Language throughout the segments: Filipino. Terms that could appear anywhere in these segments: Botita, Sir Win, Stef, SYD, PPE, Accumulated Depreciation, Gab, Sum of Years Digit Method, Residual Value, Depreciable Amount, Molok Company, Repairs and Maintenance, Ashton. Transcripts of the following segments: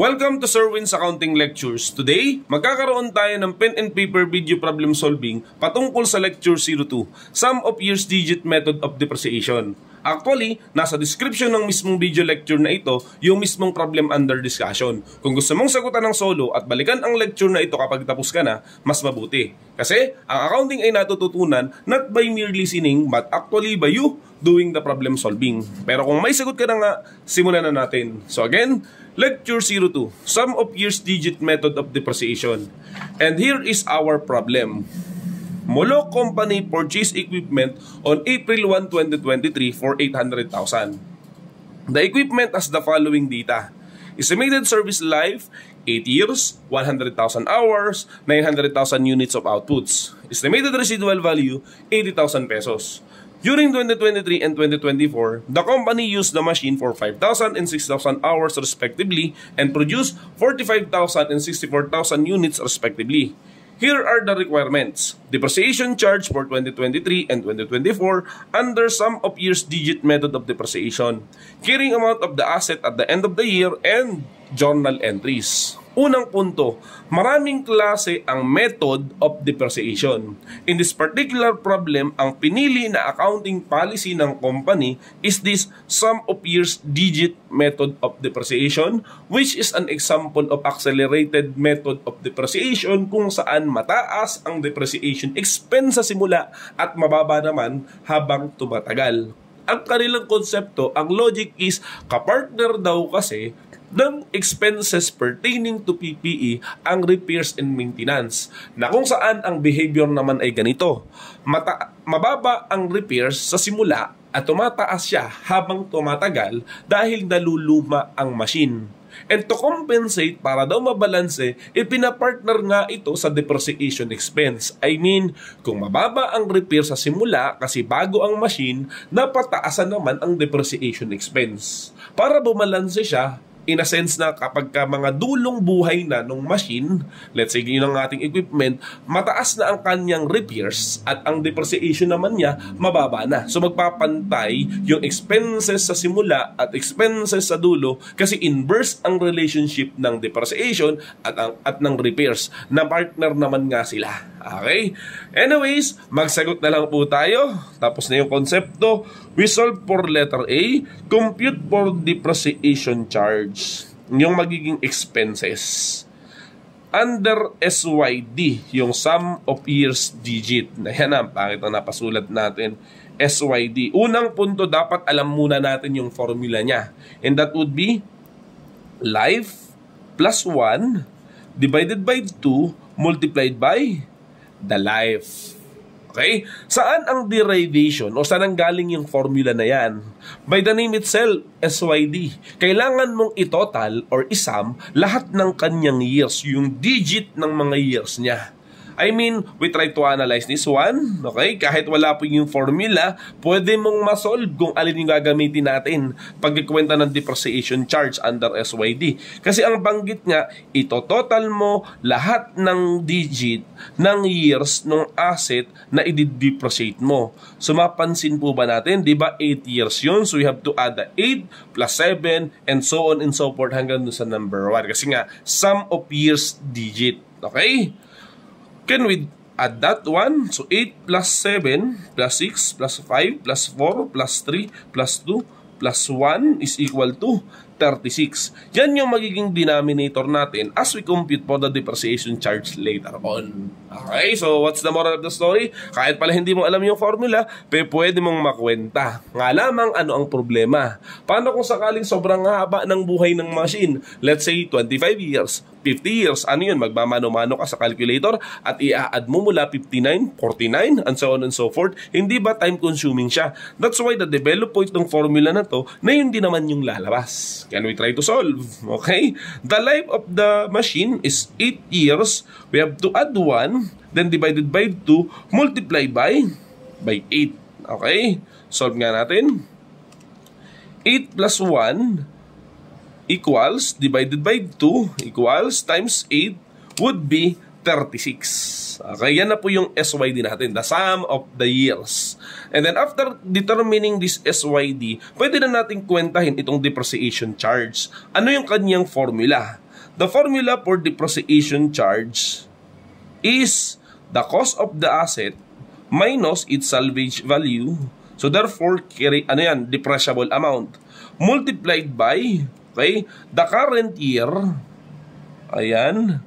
Welcome to Sir Win's Accounting Lectures. Today, magkakaroon tayo ng pen and paper video problem solving patungkol sa Lecture 02, Sum of Years Digit Method of Depreciation. Actually, nasa description ng mismong video lecture na ito, yung mismong problem under discussion. Kung gusto mong sagutan ng solo at balikan ang lecture na ito kapag tapos ka na, mas mabuti. Kasi, ang accounting ay natututunan not by mere listening but actually by you doing the problem solving. Pero kung may sagot ka na nga, simulan na natin. So again, Lecture 02, Sum of Years Digit Method of Depreciation. And here is our problem. Molok Company purchased equipment on April 1, 2023 for 800,000. The equipment has the following data. Estimated service life, 8 years, 100,000 hours, 900,000 units of outputs. Estimated residual value, 80,000 pesos. During 2023 and 2024, the company used the machine for 5,000 and 6,000 hours respectively and produced 45,000 and 64,000 units respectively. Here are the requirements. Depreciation charge for 2023 and 2024 under Sum of Years Digit Method of Depreciation. Carrying amount of the asset at the end of the year and journal entries. Unang punto, maraming klase ang method of depreciation. In this particular problem, ang pinili na accounting policy ng company is this Sum of Years Digit Method of Depreciation, which is an example of accelerated method of depreciation kung saan mataas ang depreciation expense sa simula at mababa naman habang tumatagal. Ang kanilang konsepto, ang logic is kapartner daw kasi ng expenses pertaining to PPE ang repairs and maintenance, na kung saan ang behavior naman ay ganito. Mababa ang repairs sa simula at tumataas siya habang tumatagal dahil naluluma ang machine. And to compensate, para daw mabalanse, ipinapartner nga ito sa depreciation expense. I mean, kung mababa ang repair sa simula kasi bago ang machine, napataasan naman ang depreciation expense. Para bumalanse siya, in a sense na kapag ka mga dulong buhay na ng machine, let's say yun ang ating equipment, mataas na ang kanyang repairs at ang depreciation naman niya mababa na. So magpapantay yung expenses sa simula at expenses sa dulo kasi inverse ang relationship ng depreciation at ng repairs na partner naman nga sila. Okay? Anyways, magsagot na lang po tayo. Tapos na yung konsepto. We solve for letter A, compute for depreciation charge. Yung magiging expenses under SYD, yung Sum of Years Digit. Ayan ang pangit na napasulat natin, SYD. Unang punto, dapat alam muna natin yung formula niya, and that would be life plus 1 divided by 2 multiplied by the life. Okay? Saan ang derivation o saan ang galing yung formula na yan? By the name itself, SYD. Kailangan mong itotal or isum lahat ng kanyang years, yung digit ng mga years niya. I mean, we try to analyze this one. Okay? Kahit wala po yung formula, pwede mong masolve kung alin yung gagamitin natin pagkikwenta ng depreciation charge under SYD. Kasi ang banggit nga, ito total mo lahat ng digit ng years ng asset na i-depreciate mo. So mapansin po ba natin, di ba 8 years yun? So we have to add the 8 plus 7 and so on and so forth hanggang sa number 1. Kasi nga, Sum of Years Digit. Okay? Can we add that one? So 8 plus 7 plus 6 plus 5 plus 4 plus 3 plus 2 plus 1 is equal to 36. Yan yung magiging denominator natin as we compute for the depreciation charge later on. Okay, so what's the moral of the story? Kahit pala hindi mo alam yung formula, pwede mong makwenta. Nga lamang ano ang problema? Paano kung sakaling sobrang haba ng buhay ng machine? Let's say 25 years, 50 years, ano yun? Magmamano-mano ka sa calculator at i-add mo mula 59, 49, and so on and so forth. Hindi ba time-consuming siya? That's why na-develop po itong formula na to na yun din naman yung lalabas. Can we try to solve? Okay? The life of the machine is 8 years. We have to add 1, then divided by 2, multiplied by 8. Okay? Solve nga natin. 8 plus 1 equals, divided by 2 equals, times 8 would be 36. Okay? Yan na po yung SYD natin, the Sum of the Years. And then after determining this SYD, pwede na natin kwentahin itong depreciation charge. Ano yung kanyang formula? The formula for depreciation charge is the cost of the asset minus its salvage value. So therefore, depreciable amount multiplied by the current year. Ayan.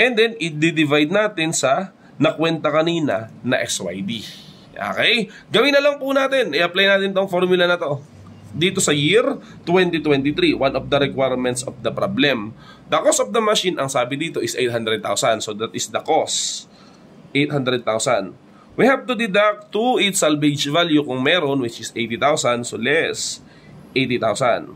And then, i-divide natin sa nakwenta kanina na XYD. Okay? Gawin na lang po natin. I-apply natin tong formula na to dito sa year 2023. One of the requirements of the problem. The cost of the machine, ang sabi dito, is 800,000. So that is the cost. 800,000. We have to deduct to its salvage value kung meron, which is 80,000. So less 80,000.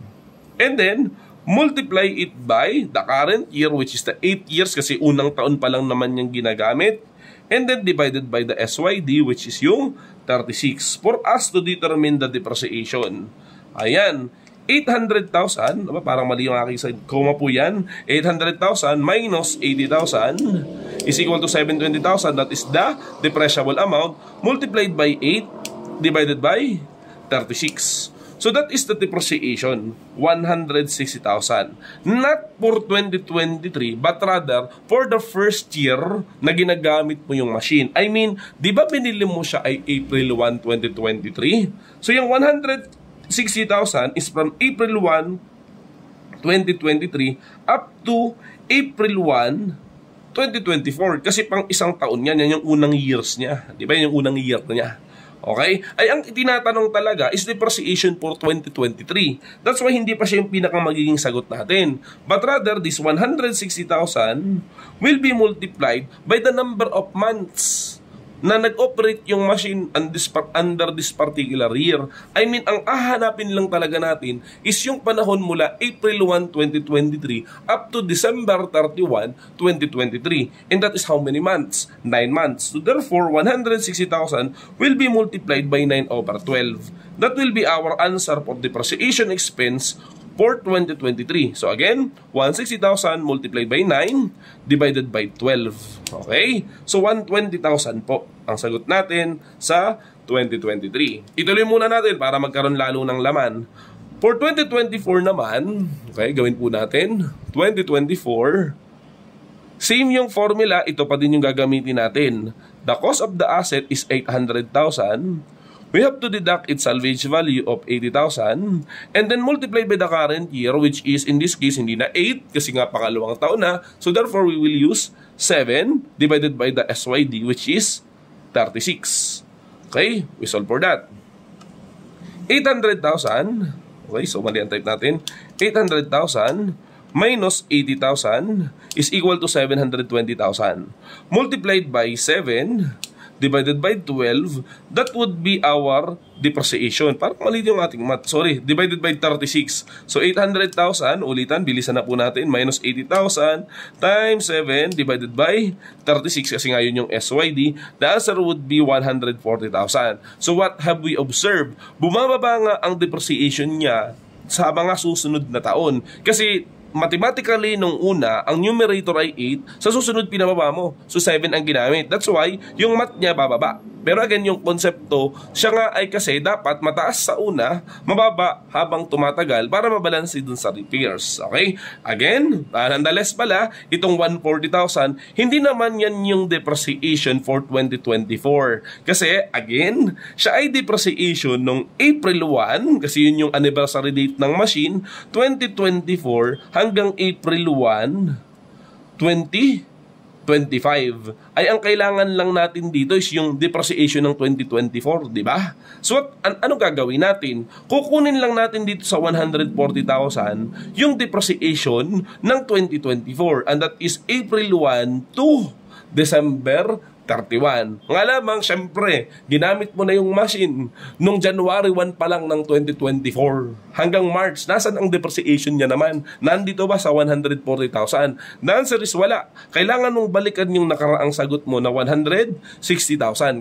And then, multiply it by the current year, which is the 8 years kasi unang taon pa lang naman yung ginagamit, and then divided by the SYD, which is yung 36 for us to determine the depreciation. Ayan, 800,000, parang mali yung aking side, koma po yan. 800,000 minus 80,000 is equal to 720,000. That is the depreciable amount multiplied by 8 divided by 36. So that is the depreciation, 160,000. Not for 2023, but rather for the first year na ginagamit mo yung machine. I mean, di ba binili mo siya ay April 1, 2023? So yung 160,000 is from April 1, 2023 up to April 1, 2024. Kasi pang isang taon yan, yan yung unang years niya. Di ba? Yan yung unang year niya. Okay? Ay, ang tinatanong talaga is depreciation for 2023. That's why hindi pa siya yung pinakamagiging sagot natin. But rather, this 160,000 will be multiplied by the number of months na nag-operate yung machine under this particular year. I mean, ang hahanapin lang talaga natin is yung panahon mula April 1, 2023 up to December 31, 2023. And that is how many months? 9 months. So therefore, 160,000 will be multiplied by 9 over 12. That will be our answer for depreciation expense for 2023. So again, 160,000 multiplied by 9 divided by 12. Okay? So 120,000 po ang sagot natin sa 2023. Ituloy muna natin para magkaroon lalo ng laman. For 2024 naman, okay, gawin po natin. 2024, same yung formula, ito pa din yung gagamitin natin. The cost of the asset is 800,000. We have to deduct its salvage value of 80,000 and then multiply by the current year, which is in this case hindi na 8 kasi nga pangalawang taon na. So therefore, we will use 7 divided by the SYD, which is 36. Okay? We solve for that. 800,000. Okay, so mali ang type natin. 800,000 minus 80,000 is equal to 720,000. Multiplied by 7 divided by 12, that would be our depreciation. Parang mali yung ating math. Sorry, divided by 36. So, 800,000, ulitan, bilisan na po natin, minus 80,000 times 7 divided by 36 kasi ngayon yung SYD. The answer would be 140,000. So, what have we observed? Bumababa nga ang depreciation niya sa mga susunod na taon. Kasi, mathematically, nung una, ang numerator ay 8, sa susunod pinababa mo. So, 7 ang ginamit. That's why, yung math niya bababa. Pero again, yung konsepto, siya nga ay kasi dapat mataas sa una, mababa habang tumatagal para mabalansi dun sa repairs. Okay? Again, nonetheless pala, itong 140,000, hindi naman yan yung depreciation for 2024. Kasi, again, siya ay depreciation nung April 1, kasi yun yung anniversary date ng machine, 2024, hanggang April 1, 2025. Ay ang kailangan lang natin dito is yung depreciation ng 2024, di ba? So anong gagawin natin? Kukunin lang natin dito sa 140,000 yung depreciation ng 2024, and that is April 1 to December 31. Nga lamang, syempre, ginamit mo na yung machine nung January 1 pa lang ng 2024 hanggang March. Nasaan ang depreciation niya naman? Nandito ba sa 140,000? The answer is wala. Kailangan mong balikan yung nakaraang sagot mo na 160,000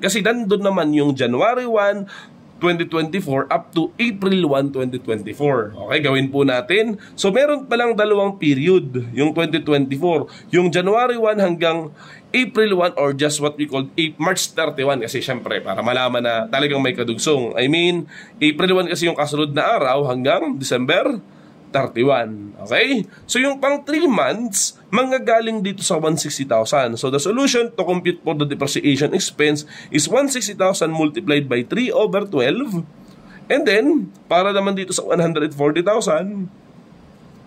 kasi nandun naman yung January 1, 2024 up to April 1, 2024. Okay, gawin po natin. So, meron palang dalawang period, yung 2024. Yung January 1 hanggang April 1 or just what we call March 31 kasi syempre para malaman na talagang may kadugsong. I mean, April 1 kasi yung kasunod na araw hanggang December 31. Okay? So yung pang 3 months, manggagaling dito sa 160,000. So the solution to compute for the depreciation expense is 160,000 multiplied by 3 over 12. And then, para naman dito sa 140,000,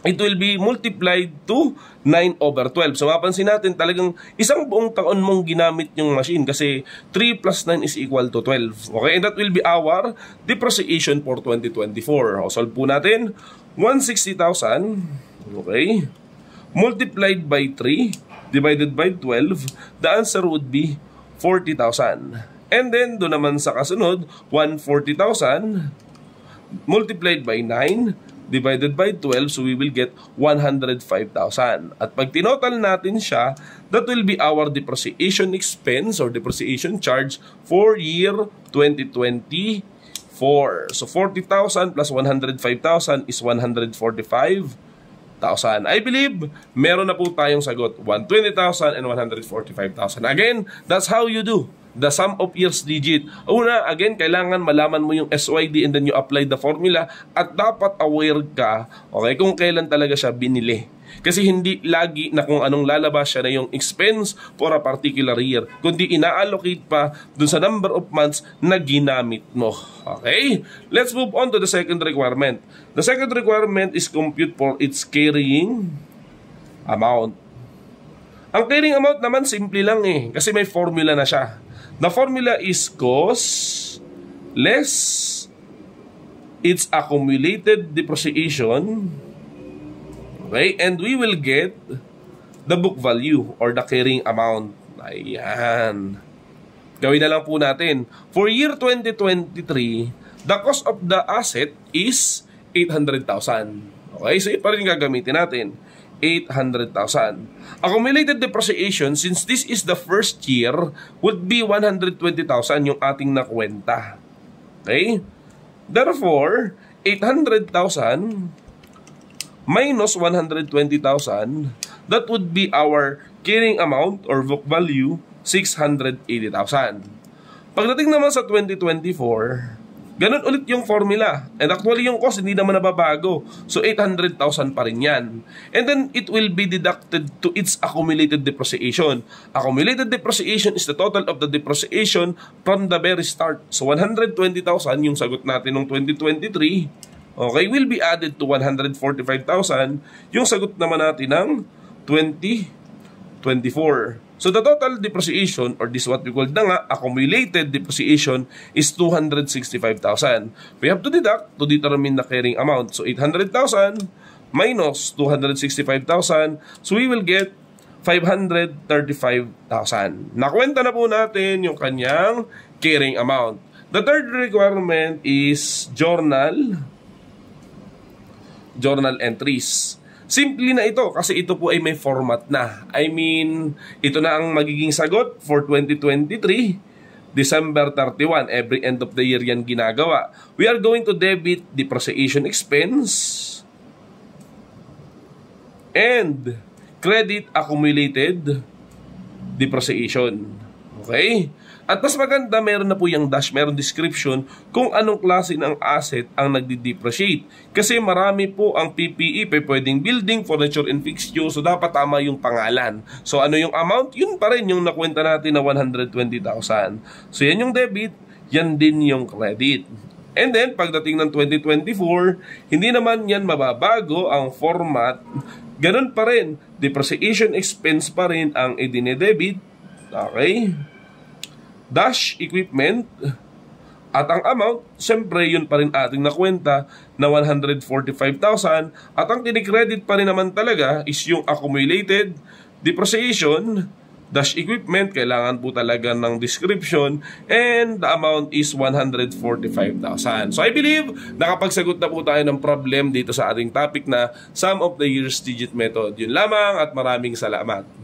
it will be multiplied to 9 over 12. So mapansin natin talagang isang buong taon mong ginamit yung machine kasi 3 plus 9 is equal to 12. Okay, and that will be our depreciation for 2024. O, solve po natin. 160,000, okay, multiplied by 3 divided by 12, the answer would be 40,000. And then, doon naman sa kasunod, 140,000 multiplied by 9 divided by 12, so we will get 105,000. At pag tinotal natin siya, that will be our depreciation expense or depreciation charge for year 2024. So 40,000 plus 105,000 is 145,000. I believe meron na po tayong sagot, 120,000 and 145,000. Again, that's how you do the sum of years digit. Una, again, kailangan malaman mo yung SYD and then you apply the formula at dapat aware ka, okay, kung kailan talaga siya binili. Kasi hindi lagi na kung anong lalabas siya na yung expense for a particular year, kundi ina-allocate pa dun sa number of months na ginamit mo. Okay? Let's move on to the second requirement. The second requirement is compute for its carrying amount. Ang carrying amount naman, simple lang eh, kasi may formula na siya. The formula is cost less its accumulated depreciation, okay, and we will get the book value or the carrying amount. Ayan. Gawin na lang po natin. For year 2023, the cost of the asset is 800,000. Okay, so ito pa rin gagamitin natin. 800,000. Accumulated depreciation, since this is the first year, would be 120,000 yung ating nakwenta. Okay? Therefore, 800,000 minus 120,000, that would be our carrying amount or book value, 680,000. Pagdating naman sa 2024, ganun ulit yung formula. And actually yung cost hindi naman nababago. So 800,000 pa rin yan. And then it will be deducted to its accumulated depreciation. Accumulated depreciation is the total of the depreciation from the very start. So 120,000 yung sagot natin noong 2023. Okay, will be added to 145,000 yung sagot naman natin ng 2024. So the total depreciation, or this what we call na nga, accumulated depreciation, is 265,000. We have to deduct to determine the carrying amount. So 800,000 minus 265,000. So we will get 535,000. Nakwenta na po natin yung kanyang carrying amount. The third requirement is journal entries. Simple na ito kasi ito po ay may format na. I mean, ito na ang magiging sagot for 2023, December 31. Every end of the year yan ginagawa. We are going to debit depreciation expense and credit accumulated depreciation. Okay? At mas maganda, meron na po yung dash, meron description kung anong klase ng asset ang nagdi-depreciate. Kasi marami po ang PPE, pwedeng building, furniture, and fixture. So dapat tama yung pangalan. So ano yung amount? Yun pa rin yung nakwenta natin na 120,000. So yan yung debit, yan din yung credit. And then pagdating ng 2024, hindi naman yan mababago ang format. Ganun pa rin, depreciation expense pa rin ang idinedebit. Okay? Dash equipment at ang amount, syempre yun pa rin ating nakwenta na 145,000 at ang tinikredit pa rin naman talaga is yung accumulated depreciation, dash equipment, kailangan po talaga ng description, and the amount is 145,000. So I believe nakapagsagot na po tayo ng problem dito sa ating topic na Sum of the Years Digit Method. Yun lamang at maraming salamat.